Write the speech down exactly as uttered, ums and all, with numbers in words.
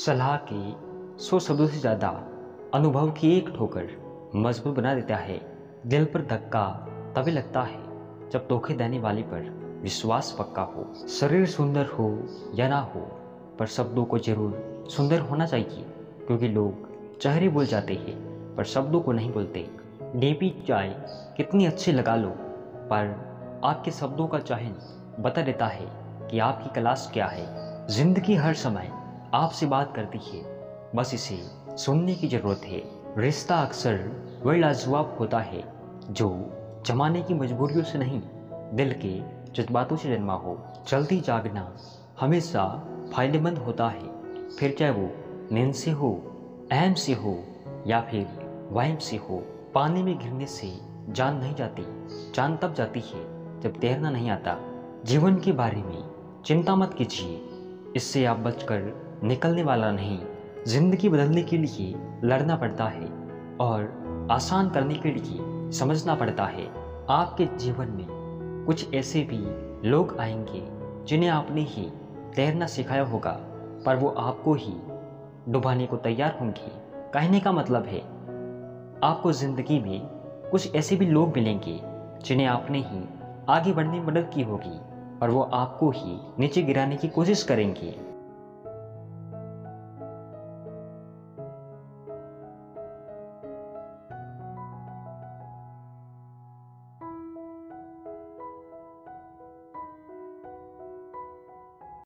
सलाह की सौ शब्दों से ज़्यादा अनुभव की एक ठोकर मजबूत बना देता है। दिल पर धक्का तभी लगता है जब धोखे देने वाले पर विश्वास पक्का हो। शरीर सुंदर हो या ना हो, पर शब्दों को जरूर सुंदर होना चाहिए, क्योंकि लोग चेहरे बोल जाते हैं पर शब्दों को नहीं बोलते। नेपी चाय कितनी अच्छी लगा लो, पर आपके शब्दों का चयन बता देता है कि आपकी क्लास क्या है। जिंदगी हर समय आपसे बात करती है, बस इसे सुनने की ज़रूरत है। रिश्ता अक्सर वह लाजवाब होता है जो जमाने की मजबूरियों से नहीं, दिल के जज्बातों से जन्मा हो। जल्दी जागना हमेशा फायदेमंद होता है, फिर चाहे वो नींद से हो, अहम से हो या फिर वहम से हो। पानी में गिरने से जान नहीं जाती, जान तब जाती है जब तैरना नहीं आता। जीवन के बारे में चिंता मत कीजिए, इससे आप बचकर निकलने वाला नहीं। जिंदगी बदलने के लिए लड़ना पड़ता है और आसान करने के लिए समझना पड़ता है। आपके जीवन में कुछ ऐसे भी लोग आएंगे जिन्हें आपने ही तैरना सिखाया होगा, पर वो आपको ही डुबाने को तैयार होंगे। कहने का मतलब है, आपको ज़िंदगी में कुछ ऐसे भी लोग मिलेंगे जिन्हें आपने ही आगे बढ़ने में मदद की होगी, पर वो आपको ही नीचे गिराने की कोशिश करेंगे।